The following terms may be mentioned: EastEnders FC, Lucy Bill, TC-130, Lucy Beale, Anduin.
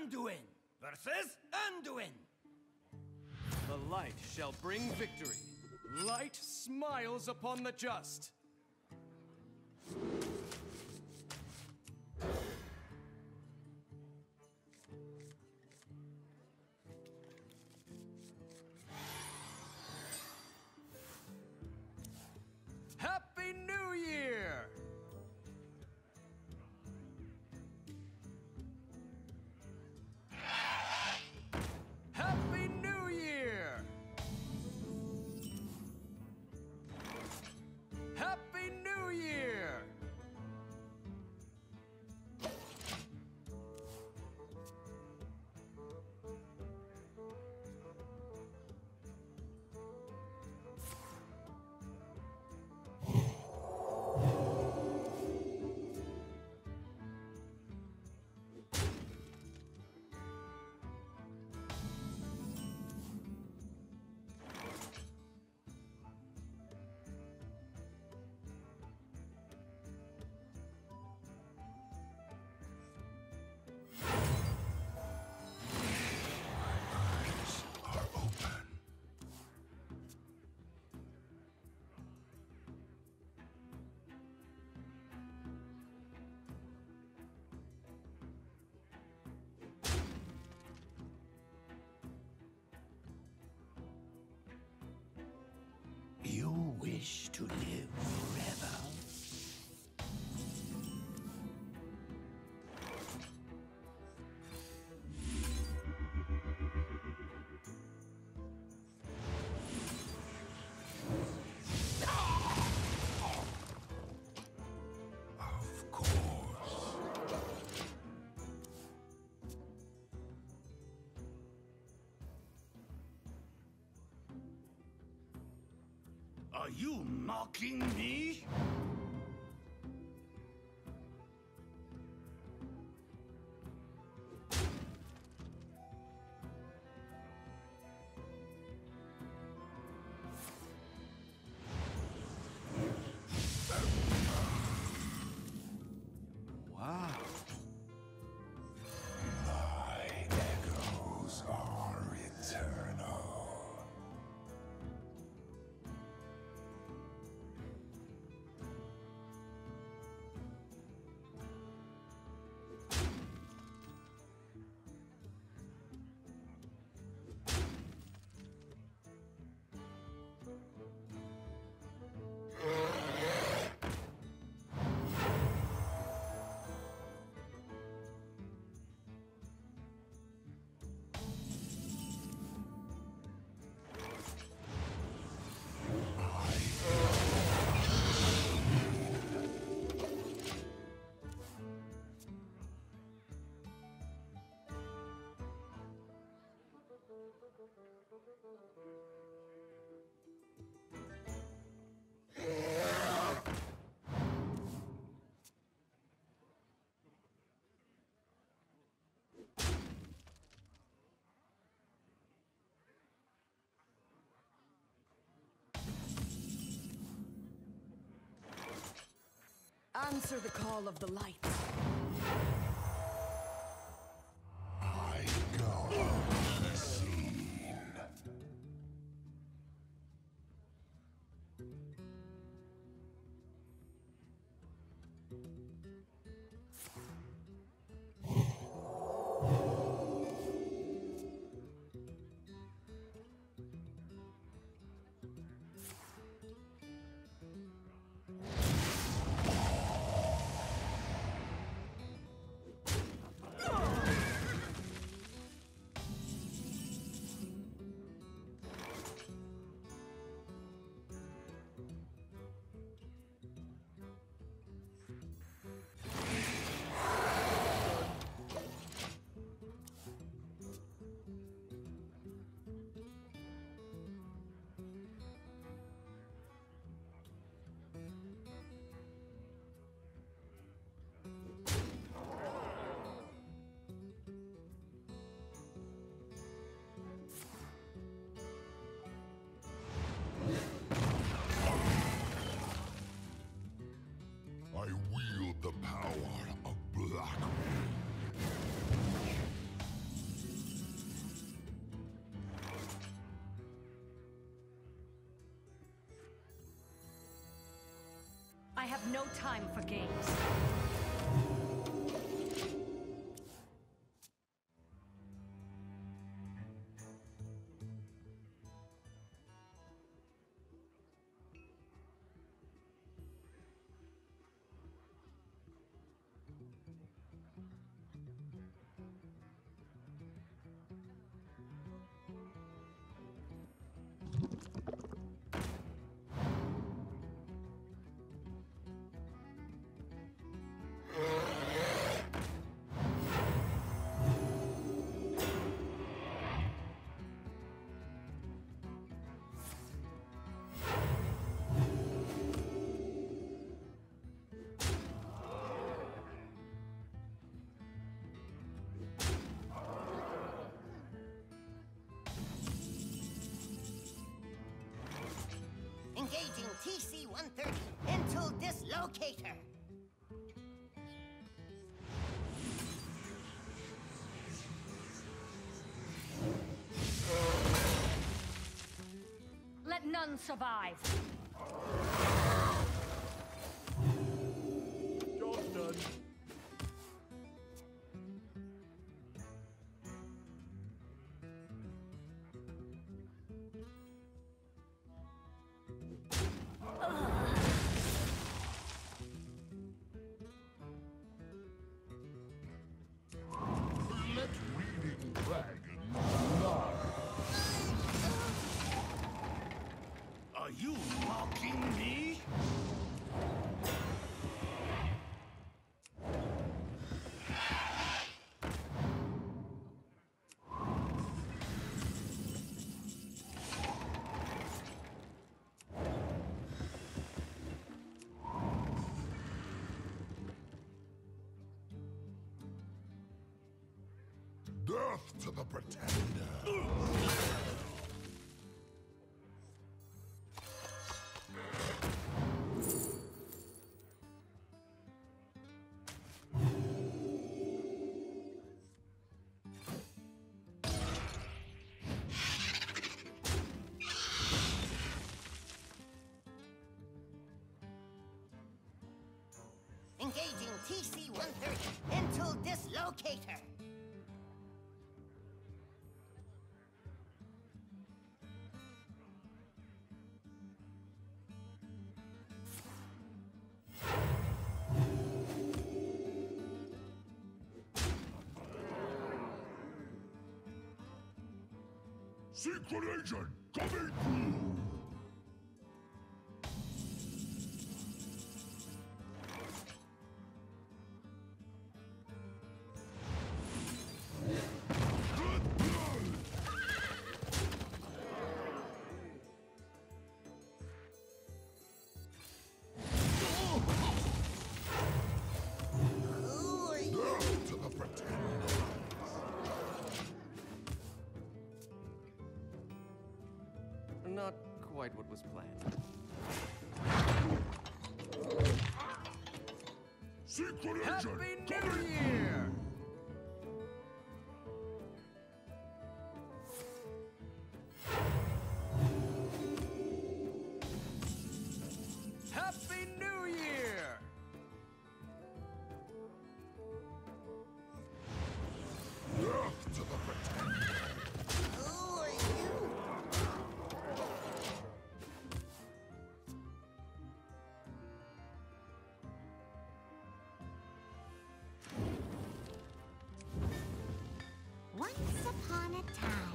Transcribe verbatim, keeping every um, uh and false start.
Anduin versus Anduin. The light shall bring victory. Light smiles upon the just. Happy New Year! Happy New Year! Happy New Year! You wish to live forever. Of course. Are you mocking me? Wow. My echoes are eternal. Answer the call of the light. I go unseen. have no time for games. Engaging T C one thirty into dislocator. Let none survive. Job done. Are you mocking me? Death to the pretender! Engaging T C one thirty into dislocator. Secret agent coming through. Not quite what was planned. Secret Happy agent, New Year! Happy New Year! Death to the pretender! Once upon a time.